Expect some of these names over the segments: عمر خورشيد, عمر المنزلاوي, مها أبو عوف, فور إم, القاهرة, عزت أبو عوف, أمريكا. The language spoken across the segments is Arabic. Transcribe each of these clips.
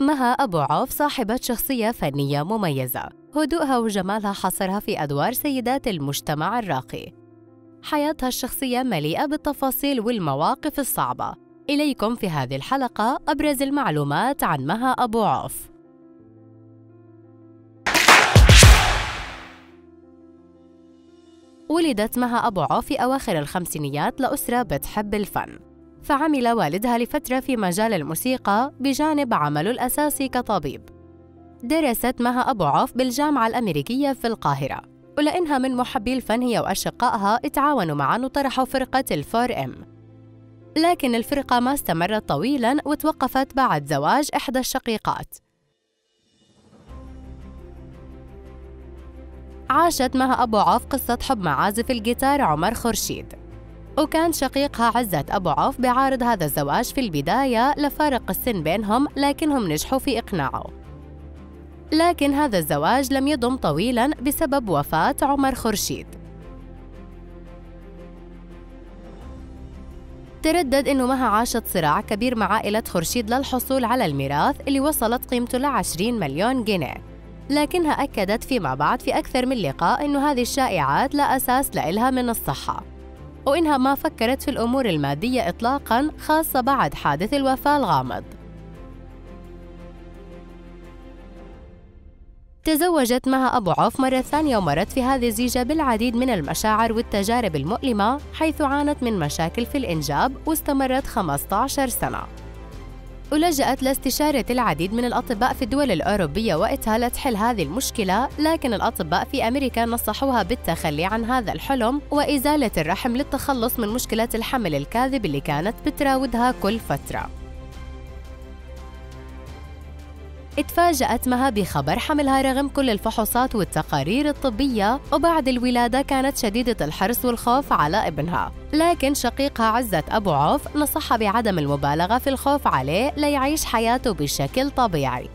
مها أبو عوف صاحبة شخصية فنية مميزة، هدوءها وجمالها حصرها في أدوار سيدات المجتمع الراقي. حياتها الشخصية مليئة بالتفاصيل والمواقف الصعبة. إليكم في هذه الحلقة أبرز المعلومات عن مها أبو عوف. ولدت مها أبو عوف في أواخر الخمسينيات لأسرة بتحب الفن، فعمل والدها لفترة في مجال الموسيقى بجانب عمله الأساسي كطبيب. درست مها أبو عوف بالجامعة الأمريكية في القاهرة، ولأنها من محبي الفن هي وأشقائها اتعاونوا معا وطرحوا فرقة الفور إم، لكن الفرقة ما استمرت طويلا وتوقفت بعد زواج إحدى الشقيقات. عاشت مها أبو عوف قصة حب مع عازف الجيتار عمر خورشيد، وكان شقيقها عزت أبو عوف بيعارض هذا الزواج في البداية لفارق السن بينهم، لكنهم نجحوا في إقناعه. لكن هذا الزواج لم يدم طويلاً بسبب وفاة عمر خورشيد. تردد إنه مها عاشت صراع كبير مع عائلة خورشيد للحصول على الميراث اللي وصلت قيمته ل 20 مليون جنيه، لكنها أكدت فيما بعد في أكثر من لقاء إنه هذه الشائعات لا أساس لإلها من الصحة، وإنها ما فكرت في الأمور المادية إطلاقاً، خاصة بعد حادث الوفاة الغامض. تزوجت مها أبو عوف مرة ثانية ومرت في هذه الزيجة بالعديد من المشاعر والتجارب المؤلمة، حيث عانت من مشاكل في الإنجاب واستمرت 15 سنة، ولجأت لاستشارة العديد من الأطباء في الدول الأوروبية وقتها لتحل هذه المشكلة، لكن الأطباء في أمريكا نصحوها بالتخلي عن هذا الحلم وإزالة الرحم للتخلص من مشكلة الحمل الكاذب اللي كانت بتراودها كل فترة. اتفاجأت مها بخبر حملها رغم كل الفحوصات والتقارير الطبية، وبعد الولادة كانت شديدة الحرص والخوف على ابنها، لكن شقيقها عزت أبو عوف نصحها بعدم المبالغة في الخوف عليه ليعيش حياته بشكل طبيعي.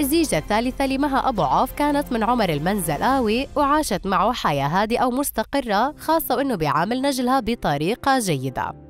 الزيجة الثالثة لمها أبو عوف كانت من عمر المنزلاوي، وعاشت معه حياة هادئة ومستقرة، خاصة أنه بيعامل نجلها بطريقة جيدة.